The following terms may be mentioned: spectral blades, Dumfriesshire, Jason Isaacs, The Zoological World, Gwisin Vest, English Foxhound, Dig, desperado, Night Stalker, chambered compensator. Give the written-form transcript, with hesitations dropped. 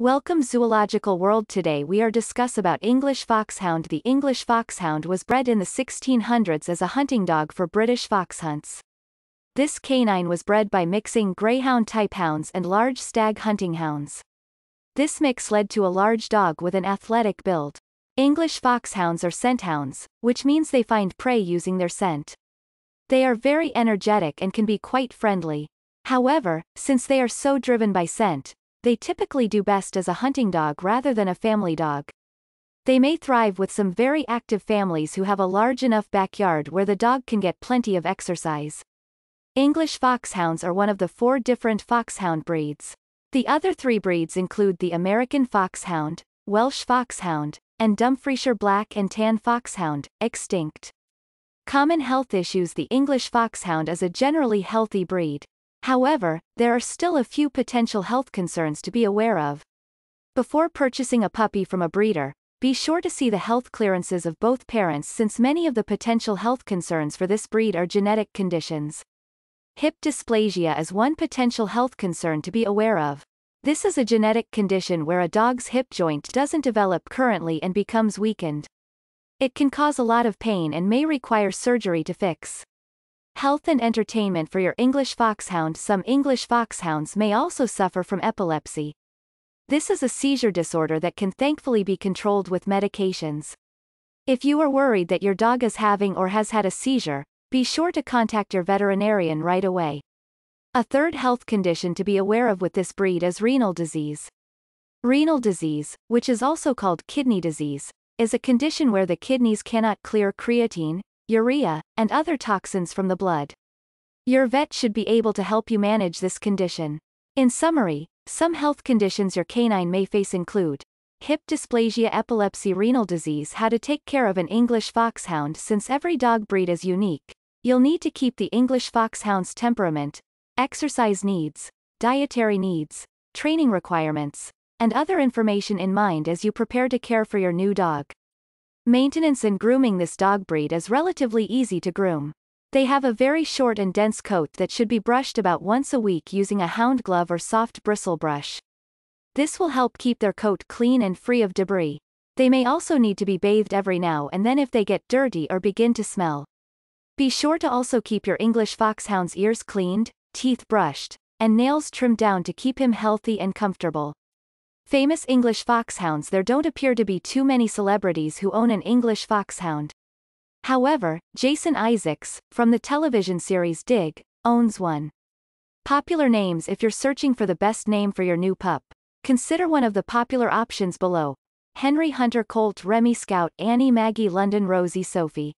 Welcome Zoological World. Today we are discuss about English Foxhound. The English Foxhound was bred in the 1600s as a hunting dog for British fox hunts. This canine was bred by mixing greyhound type hounds and large stag hunting hounds. This mix led to a large dog with an athletic build. English Foxhounds are scent hounds, which means they find prey using their scent. They are very energetic and can be quite friendly. However, since they are so driven by scent, they typically do best as a hunting dog rather than a family dog. They may thrive with some very active families who have a large enough backyard where the dog can get plenty of exercise. English Foxhounds are one of the 4 different foxhound breeds. The other 3 breeds include the American Foxhound, Welsh Foxhound, and Dumfriesshire Black and Tan Foxhound, extinct. Common health issues. The English Foxhound is a generally healthy breed. However, there are still a few potential health concerns to be aware of. Before purchasing a puppy from a breeder, be sure to see the health clearances of both parents, since many of the potential health concerns for this breed are genetic conditions. Hip dysplasia is one potential health concern to be aware of. This is a genetic condition where a dog's hip joint doesn't develop currently and becomes weakened. It can cause a lot of pain and may require surgery to fix. Health and entertainment for your English Foxhound. Some English Foxhounds may also suffer from epilepsy. This is a seizure disorder that can thankfully be controlled with medications. If you are worried that your dog is having or has had a seizure, be sure to contact your veterinarian right away. A third health condition to be aware of with this breed is renal disease. Renal disease, which is also called kidney disease, is a condition where the kidneys cannot clear creatine, urea, and other toxins from the blood. Your vet should be able to help you manage this condition. In summary, some health conditions your canine may face include hip dysplasia, epilepsy, renal disease. How to take care of an English Foxhound. Since every dog breed is unique, you'll need to keep the English Foxhound's temperament, exercise needs, dietary needs, training requirements, and other information in mind as you prepare to care for your new dog. Maintenance and grooming. This dog breed is relatively easy to groom. They have a very short and dense coat that should be brushed about once a week using a hound glove or soft bristle brush. This will help keep their coat clean and free of debris. They may also need to be bathed every now and then if they get dirty or begin to smell. Be sure to also keep your English Foxhound's ears cleaned, teeth brushed, and nails trimmed down to keep him healthy and comfortable. Famous English Foxhounds. There don't appear to be too many celebrities who own an English Foxhound. However, Jason Isaacs, from the television series Dig, owns one. Popular names. If you're searching for the best name for your new pup, consider one of the popular options below: Henry, Hunter, Colt, Remy, Scout, Annie, Maggie, London, Rosie, Sophie.